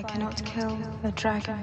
I cannot kill the dragon.